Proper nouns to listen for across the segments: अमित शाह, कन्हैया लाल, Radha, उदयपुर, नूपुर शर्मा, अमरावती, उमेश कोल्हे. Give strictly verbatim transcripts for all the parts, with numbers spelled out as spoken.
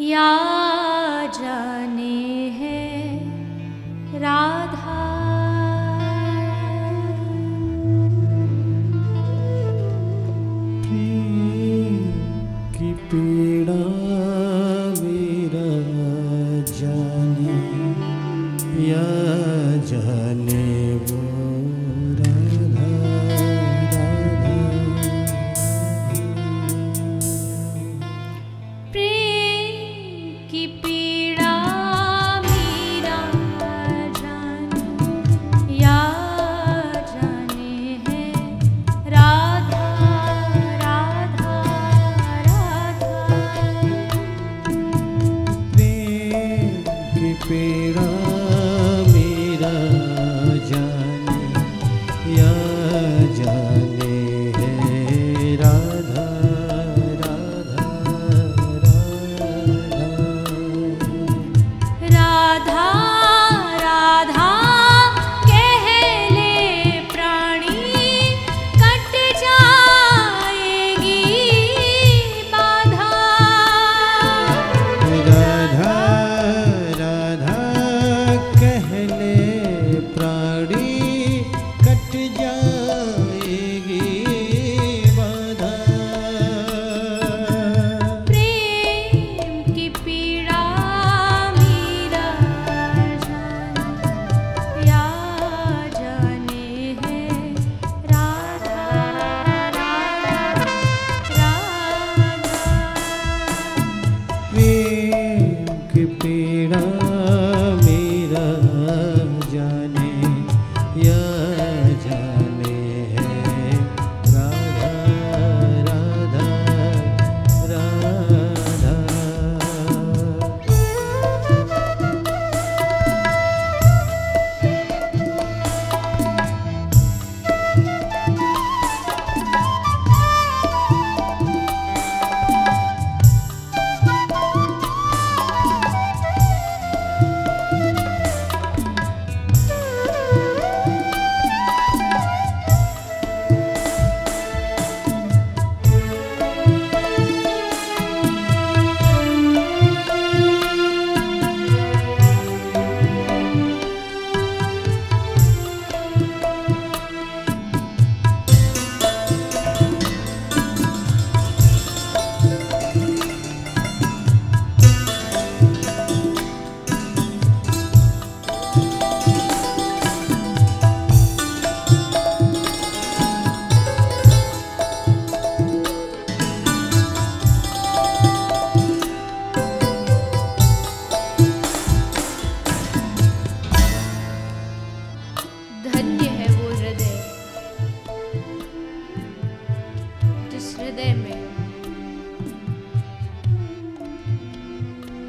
या जाने है राधा की पीड़ा मेरा जाने या जाने वो राधा राधा प्रेम की पीड़ा मेरा जाने या जाने है राधा राधा राधा प्रेम की पीड़ा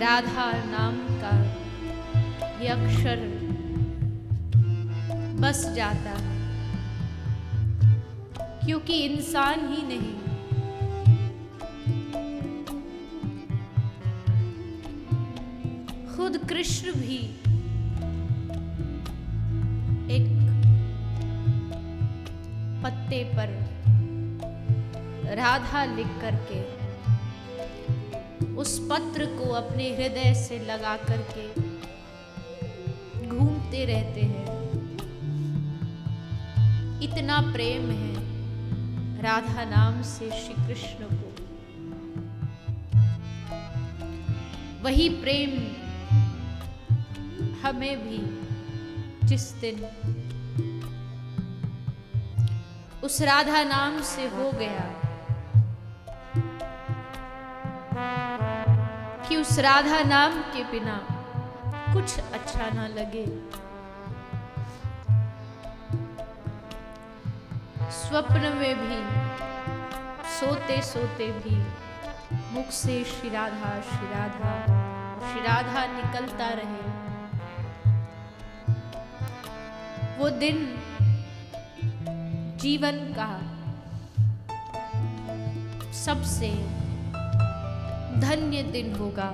राधा नाम का ये अक्षर बस जाता, क्योंकि इंसान ही नहीं, खुद कृष्ण भी एक पत्ते पर राधा लिख करके उस पत्र को अपने हृदय से लगा करके घूमते रहते हैं। इतना प्रेम है राधा नाम से श्री कृष्ण को, वही प्रेम हमें भी जिस दिन उस राधा नाम से हो गया कि उस राधा नाम के बिना कुछ अच्छा ना लगे। स्वप्न में भी, सोते सोते भी मुख से श्री राधा श्री राधा श्री राधा निकलता रहे। वो दिन जीवन का सबसे धन्य दिन होगा,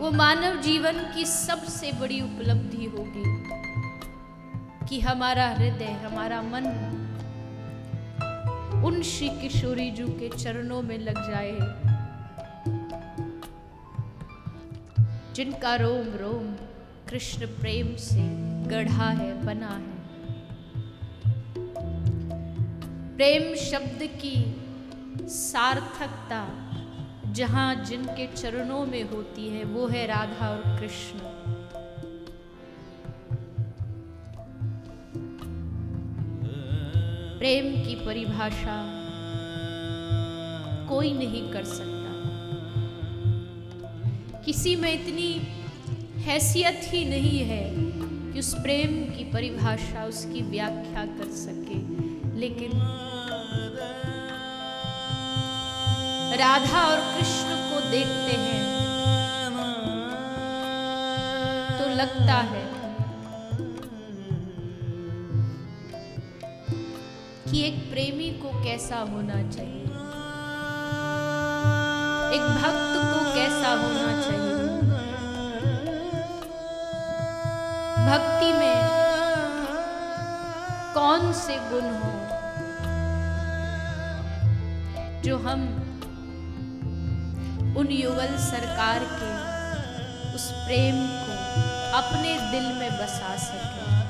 वो मानव जीवन की सबसे बड़ी उपलब्धि होगी कि हमारा हृदय, हमारा मन उन श्री किशोरी जी के चरणों में लग जाए। जिनका रोम रोम कृष्ण प्रेम से गढ़ा है, बना है। प्रेम शब्द की सार्थकता जहाँ जिनके चरणों में होती है वो है राधा और कृष्ण। प्रेम की परिभाषा कोई नहीं कर सकता, किसी में इतनी हैसियत ही नहीं है कि उस प्रेम की परिभाषा, उसकी व्याख्या कर सके। लेकिन राधा और कृष्ण को देखते हैं तो लगता है कि एक प्रेमी को कैसा होना चाहिए, एक भक्त को कैसा होना चाहिए। भक्ति में कौन से गुण हो जो हम उन युगल सरकार के उस प्रेम को अपने दिल में बसा सकें,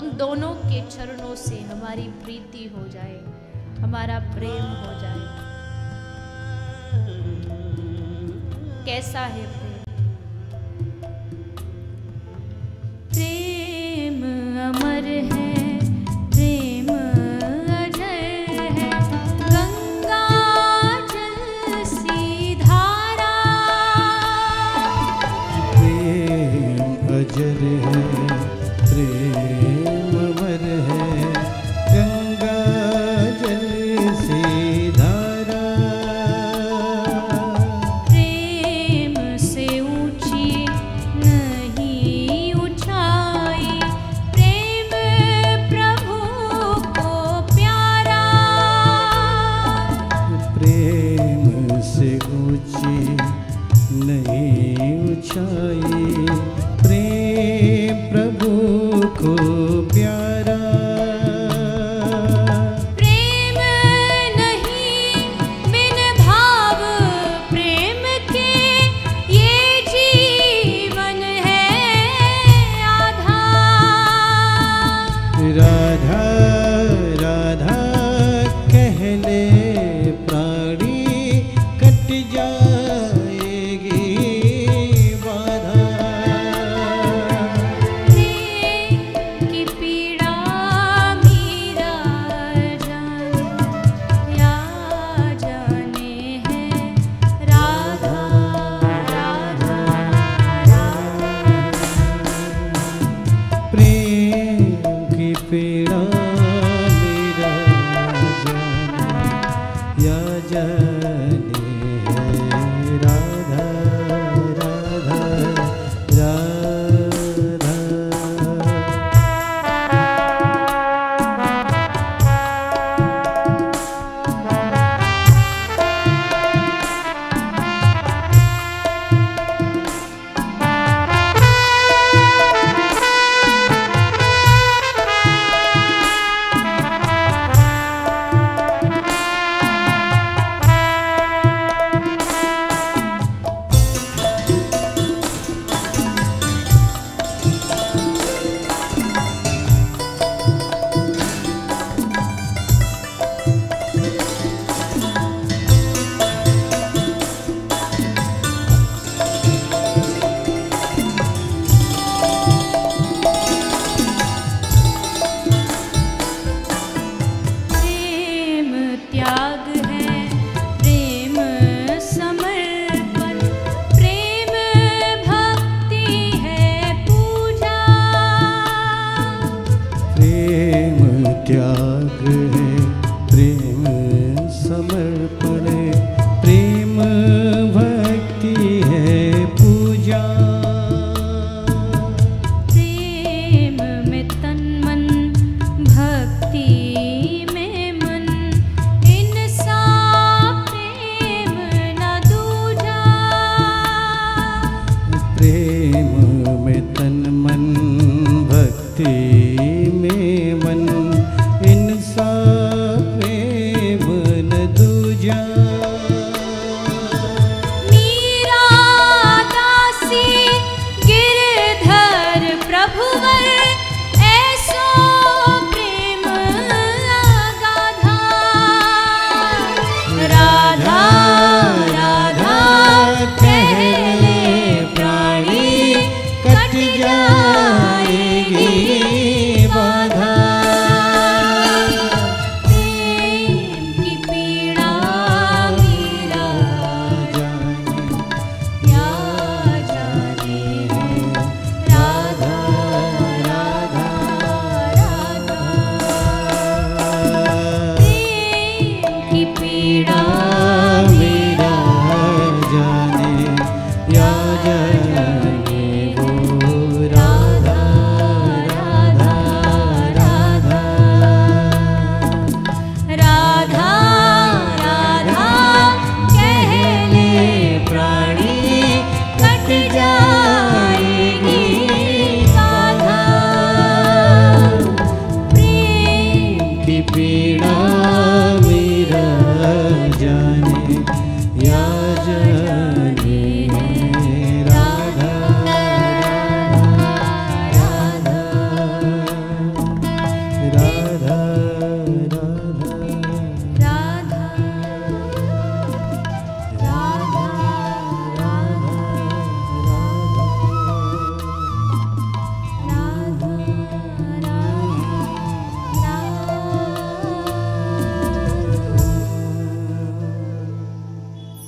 उन दोनों के चरणों से हमारी प्रीति हो जाए, हमारा प्रेम हो जाए। कैसा है प्रेम? प्रेम अमर है, प्रेम अजय है, गंगा जल सी धारा। प्रेम अजर है, प्रेम अमर है, गंगा जल सी धारा। पीड़ा मेरा जाने या जाने।